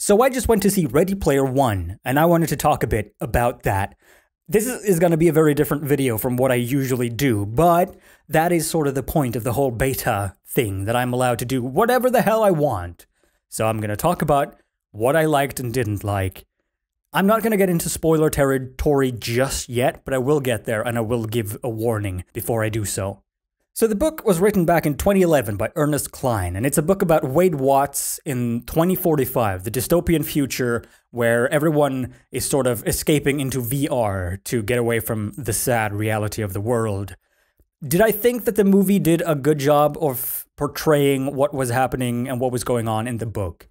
So I just went to see Ready Player One, and I wanted to talk a bit about that. This is going to be a very different video from what I usually do, but that is sort of the point of the whole beta thing, that I'm allowed to do whatever the hell I want. So I'm going to talk about what I liked and didn't like. I'm not going to get into spoiler territory just yet, but I will get there and I will give a warning before I do so. So the book was written back in 2011 by Ernest Cline, and it's a book about Wade Watts in 2045, the dystopian future where everyone is sort of escaping into VR to get away from the sad reality of the world. Did I think that the movie did a good job of portraying what was happening and what was going on in the book?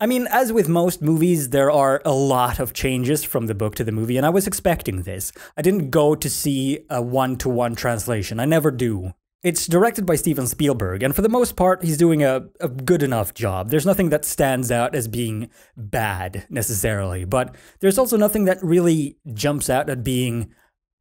I mean, as with most movies, there are a lot of changes from the book to the movie, and I was expecting this. I didn't go to see a one-to-one translation. I never do. It's directed by Steven Spielberg, and for the most part, he's doing a good enough job. There's nothing that stands out as being bad, necessarily, but there's also nothing that really jumps out at being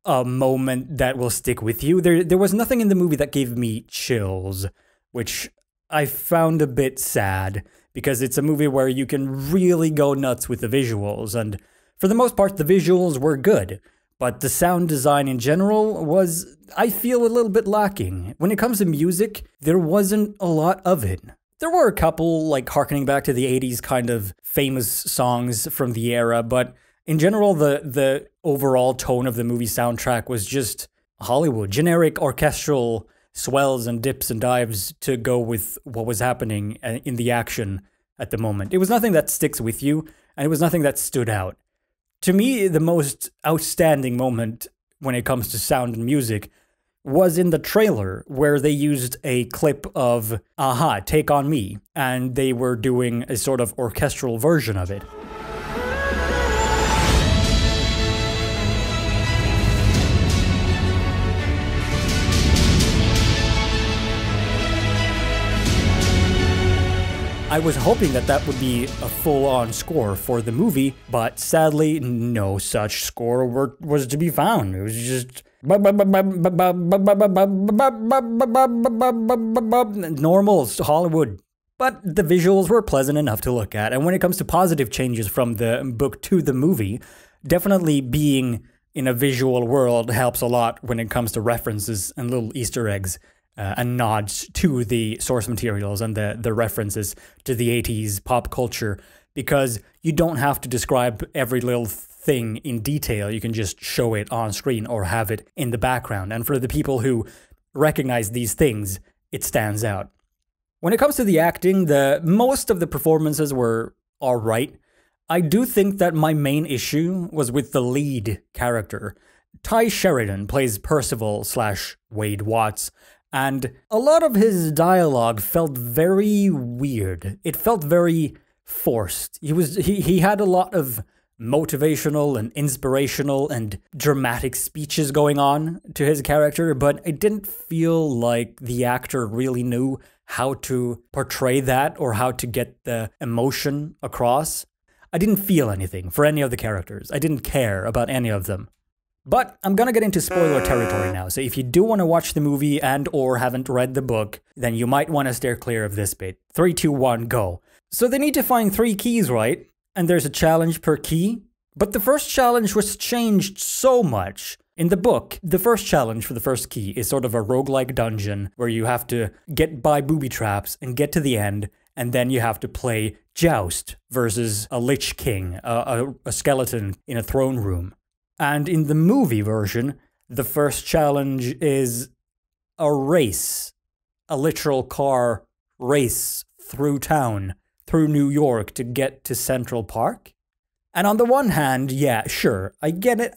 a moment that will stick with you. There was nothing in the movie that gave me chills, which I found a bit sad, because it's a movie where you can really go nuts with the visuals, and for the most part the visuals were good, but the sound design in general was, I feel, a little bit lacking. When it comes to music, there wasn't a lot of it. There were a couple, like, harkening back to the 80s kind of famous songs from the era, but in general the overall tone of the movie soundtrack was just Hollywood, generic orchestral swells and dips and dives to go with what was happening in the action at the moment. It was nothing that sticks with you, and it was nothing that stood out. To me, the most outstanding moment when it comes to sound and music was in the trailer, where they used a clip of Aha, Take On Me, and they were doing a sort of orchestral version of it. I was hoping that that would be a full-on score for the movie, but sadly, no such score was to be found. It was just normal Hollywood. But the visuals were pleasant enough to look at, and when it comes to positive changes from the book to the movie, definitely being in a visual world helps a lot when it comes to references and little Easter eggs. And nods to the source materials and the references to the 80s pop culture, because you don't have to describe every little thing in detail. You can just show it on screen or have it in the background. And for the people who recognize these things, it stands out. When it comes to the acting, most of the performances were all right. I do think that my main issue was with the lead character. Ty Sheridan plays Percival / Wade Watts, and a lot of his dialogue felt very weird. It felt very forced. He had a lot of motivational and inspirational and dramatic speeches going on to his character, but it didn't feel like the actor really knew how to portray that or how to get the emotion across. I didn't feel anything for any of the characters. I didn't care about any of them. But I'm gonna get into spoiler territory now, so if you do want to watch the movie and or haven't read the book, then you might want to steer clear of this bit. 3, 2, 1, go. So they need to find 3 keys, right? And there's a challenge per key? But the first challenge was changed so much. In the book, the first challenge for the first key is sort of a roguelike dungeon where you have to get by booby traps and get to the end, and then you have to play Joust versus a Lich King, a skeleton in a throne room. And in the movie version, the first challenge is a race, a literal car race through town, through New York to get to Central Park. And on the one hand, yeah, sure, I get it.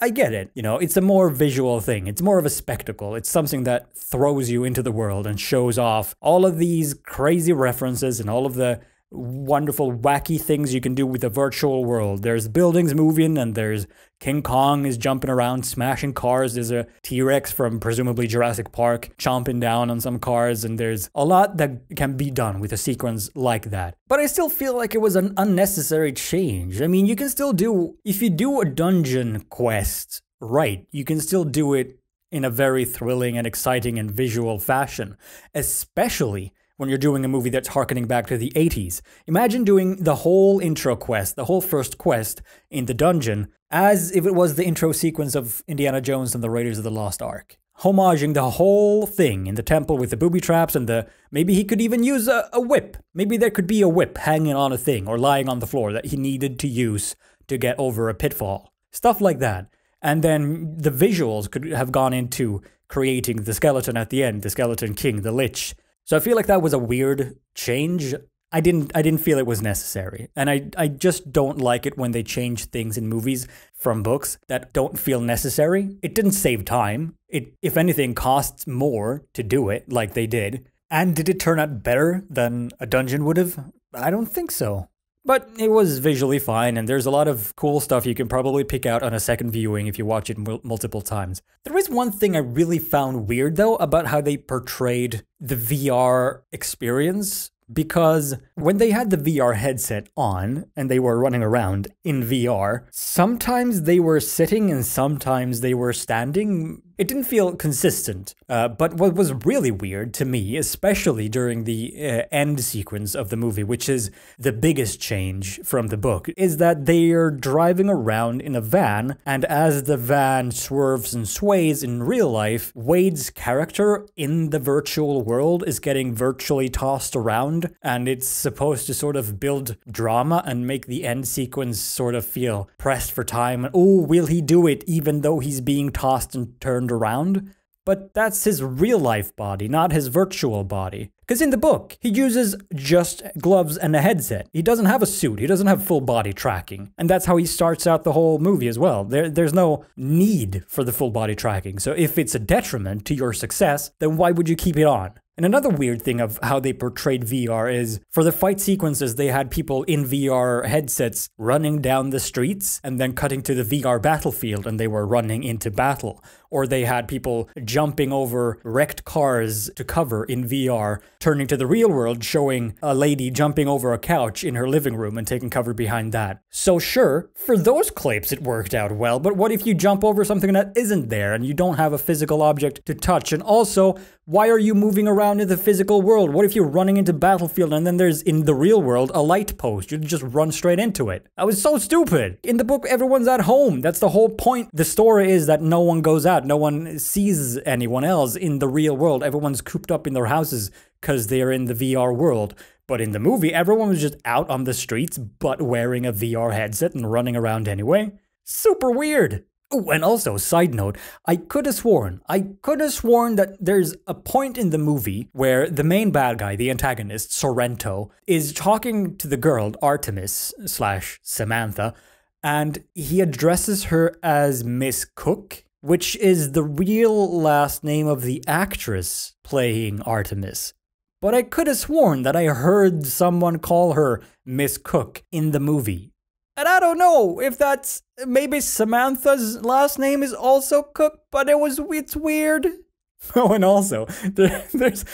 You know, it's a more visual thing. It's more of a spectacle. It's something that throws you into the world and shows off all of these crazy references and all of the wonderful, wacky things you can do with the virtual world. There's buildings moving, and there's King Kong is jumping around, smashing cars. There's a T-Rex from presumably Jurassic Park chomping down on some cars, and there's a lot that can be done with a sequence like that. But I still feel like it was an unnecessary change. I mean, you can still do, if you do a dungeon quest right, you can still do it in a very thrilling and exciting and visual fashion, especially when you're doing a movie that's harkening back to the 80s. Imagine doing the whole intro quest, the whole first quest in the dungeon, as if it was the intro sequence of Indiana Jones and the Raiders of the Lost Ark. Homaging the whole thing in the temple with the booby traps and the... Maybe he could even use a whip. Maybe there could be a whip hanging on a thing or lying on the floor that he needed to use to get over a pitfall. Stuff like that. And then the visuals could have gone into creating the skeleton at the end, the skeleton king, the lich. So I feel like that was a weird change. I didn't feel it was necessary. And I just don't like it when they change things in movies from books that don't feel necessary. It didn't save time. It, if anything, costs more to do it like they did. And did it turn out better than a dungeon would have? I don't think so. But it was visually fine, and there's a lot of cool stuff you can probably pick out on a second viewing if you watch it multiple times. There is one thing I really found weird, though, about how they portrayed the VR experience, because when they had the VR headset on and they were running around in VR, sometimes they were sitting and sometimes they were standing. It didn't feel consistent, but what was really weird to me, especially during the end sequence of the movie, which is the biggest change from the book, is that they are driving around in a van, and as the van swerves and sways in real life, Wade's character in the virtual world is getting virtually tossed around, and it's supposed to sort of build drama and make the end sequence sort of feel pressed for time. And, oh, will he do it even though he's being tossed and turned around? But that's his real-life body, not his virtual body. Because in the book, he uses just gloves and a headset. He doesn't have a suit. He doesn't have full body tracking. And that's how he starts out the whole movie as well. There's no need for the full body tracking. So if it's a detriment to your success, then why would you keep it on? And another weird thing of how they portrayed VR is, for the fight sequences, they had people in VR headsets running down the streets and then cutting to the VR battlefield and they were running into battle. Or they had people jumping over wrecked cars to cover in VR, turning to the real world, showing a lady jumping over a couch in her living room and taking cover behind that. So sure, for those clips it worked out well, but what if you jump over something that isn't there and you don't have a physical object to touch? And also, why are you moving around in the physical world? What if you're running into battlefield and then there's, in the real world, a light post? You'd just run straight into it. That was so stupid. In the book, everyone's at home. That's the whole point. The story is that no one goes out. No one sees anyone else. In the real world, everyone's cooped up in their houses because they're in the VR world. But in the movie, everyone was just out on the streets but wearing a VR headset and running around anyway. Super weird. Oh, and also, side note, I could have sworn that there's a point in the movie where the main bad guy, the antagonist, Sorrento, is talking to the girl, Art3mis/Samantha, and he addresses her as Miss Cook, which is the real last name of the actress playing Art3mis. But I could have sworn that I heard someone call her Miss Cook in the movie. And I don't know if that's, maybe Samantha's last name is also Cook, but it's weird. Oh, and also, there's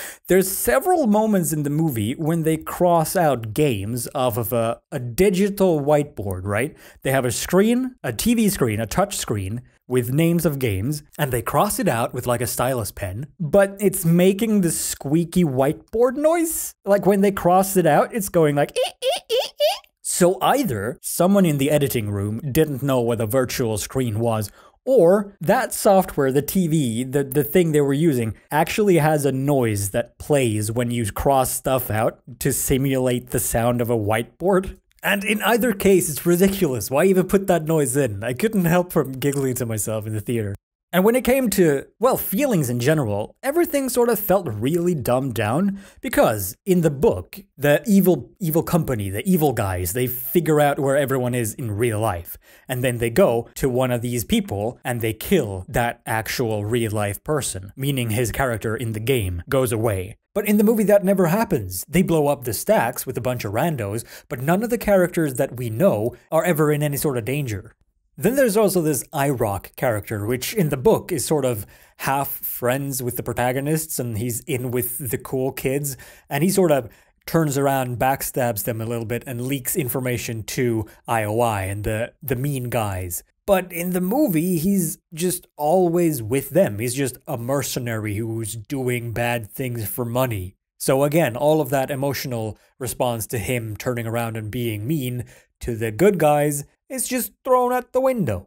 several moments in the movie when they cross out games off of a digital whiteboard, right? They have a screen, a TV screen, a touch screen with names of games, and they cross it out with like a stylus pen, but it's making the squeaky whiteboard noise. Like when they cross it out, it's going like, ee, ee, ee, ee. So either someone in the editing room didn't know what a virtual screen was, or that software, the TV, the thing they were using, actually has a noise that plays when you cross stuff out to simulate the sound of a whiteboard. And in either case, it's ridiculous. Why even put that noise in? I couldn't help from giggling to myself in the theater. And when it came to, well, feelings in general, everything sort of felt really dumbed down, because in the book, the evil company, the evil guys, they figure out where everyone is in real life. And then they go to one of these people and they kill that actual real life person, meaning his character in the game goes away. But in the movie, that never happens. They blow up the stacks with a bunch of randos, but none of the characters that we know are ever in any sort of danger. Then there's also this IROC character, which in the book is sort of half friends with the protagonists, and he's in with the cool kids, and he sort of turns around, backstabs them a little bit, and leaks information to IOI and the mean guys. But in the movie, he's just always with them. He's just a mercenary who's doing bad things for money. So again, all of that emotional response to him turning around and being mean to the good guys is just thrown out the window.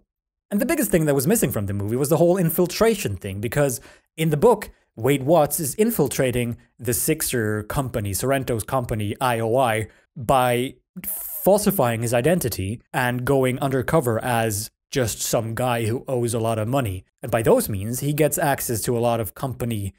And the biggest thing that was missing from the movie was the whole infiltration thing, because in the book, Wade Watts is infiltrating the Sixer company, Sorrento's company, IOI, by falsifying his identity and going undercover as just some guy who owes a lot of money. And by those means, he gets access to a lot of company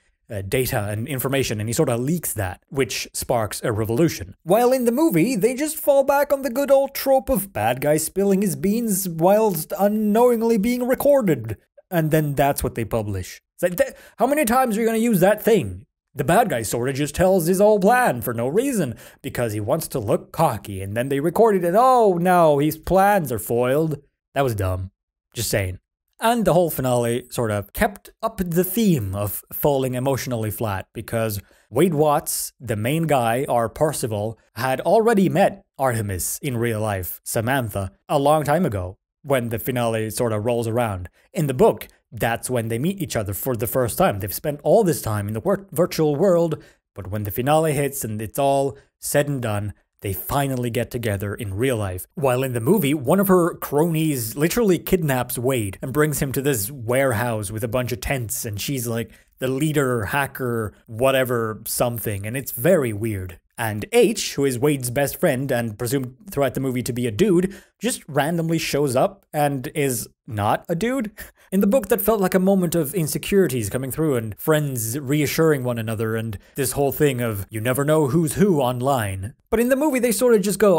data and information, and he sort of leaks that, which sparks a revolution. While in the movie, they just fall back on the good old trope of bad guy spilling his beans whilst unknowingly being recorded. And then that's what they publish. It's like, how many times are you going to use that thing? The bad guy sort of just tells his whole plan for no reason, because he wants to look cocky, and then they recorded it. Oh no, his plans are foiled. That was dumb. Just saying. And the whole finale sort of kept up the theme of falling emotionally flat, because Wade Watts, the main guy, or Percival, had already met Art3mis in real life, Samantha, a long time ago, when the finale sort of rolls around. In the book, that's when they meet each other for the first time. They've spent all this time in the virtual world, but when the finale hits and it's all said and done, they finally get together in real life. While in the movie, one of her cronies literally kidnaps Wade and brings him to this warehouse with a bunch of tents, and she's like the leader, hacker, whatever, something, and it's very weird. And H, who is Wade's best friend and presumed throughout the movie to be a dude, just randomly shows up and is not a dude. In the book, that felt like a moment of insecurities coming through and friends reassuring one another and this whole thing of you never know who's who online. But in the movie, they sort of just go,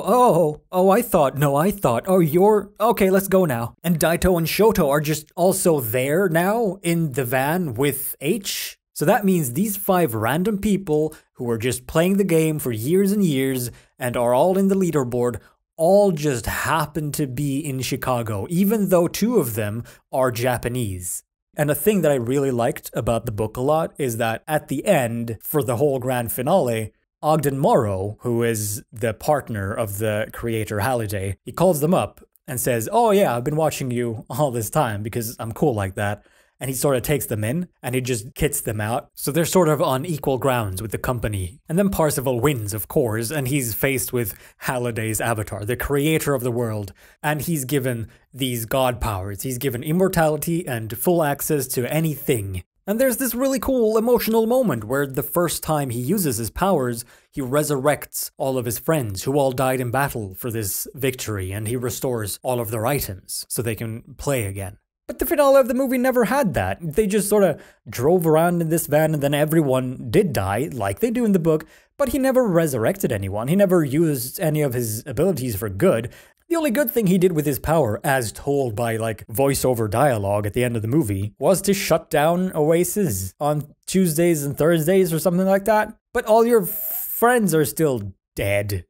okay, let's go now. And Daito and Shoto are just also there now in the van with H. So that means these five random people who were just playing the game for years and years and are all in the leaderboard all just happen to be in Chicago, even though two of them are Japanese. And a thing that I really liked about the book a lot is that at the end, for the whole grand finale, Ogden Morrow, who is the partner of the creator Halliday, he calls them up and says, oh yeah, I've been watching you all this time because I'm cool like that. And he sort of takes them in, and he just kits them out. So they're sort of on equal grounds with the company. And then Parzival wins, of course, and he's faced with Halliday's avatar, the creator of the world. And he's given these god powers. He's given immortality and full access to anything. And there's this really cool emotional moment where the first time he uses his powers, he resurrects all of his friends who all died in battle for this victory, and he restores all of their items so they can play again. But the finale of the movie never had that. They just sort of drove around in this van and then everyone did die, like they do in the book, but he never resurrected anyone. He never used any of his abilities for good. The only good thing he did with his power, as told by like voiceover dialogue at the end of the movie, was to shut down Oasis on Tuesdays and Thursdays or something like that. But all your friends are still dead.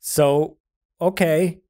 So, okay.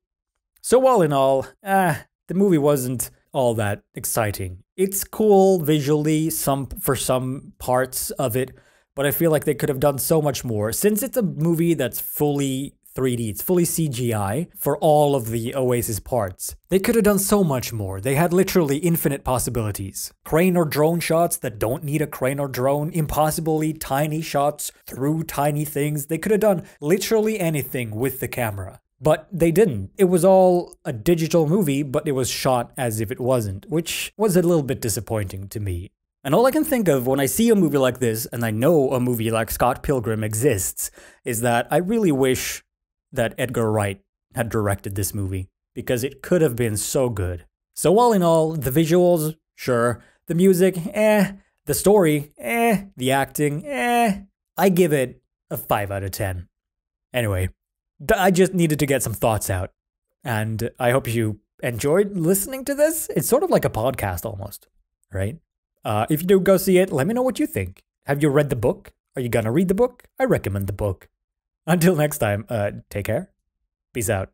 So all in all, the movie wasn't all that exciting. It's cool visually for some parts of it, but I feel like they could have done so much more. Since it's a movie that's fully 3D, it's fully CGI for all of the Oasis parts, they could have done so much more. They had literally infinite possibilities. Crane or drone shots that don't need a crane or drone, impossibly tiny shots through tiny things. They could have done literally anything with the camera. But they didn't. It was all a digital movie, but it was shot as if it wasn't, which was a little bit disappointing to me. And all I can think of when I see a movie like this, and I know a movie like Scott Pilgrim exists, is that I really wish that Edgar Wright had directed this movie, because it could have been so good. So all in all, the visuals, sure. The music, The story, The acting, I give it a 5 out of 10. Anyway. I just needed to get some thoughts out, and I hope you enjoyed listening to this. It's sort of like a podcast almost, right? If you do go see it, let me know what you think. Have you read the book? Are you gonna read the book? I recommend the book. Until next time, take care. Peace out.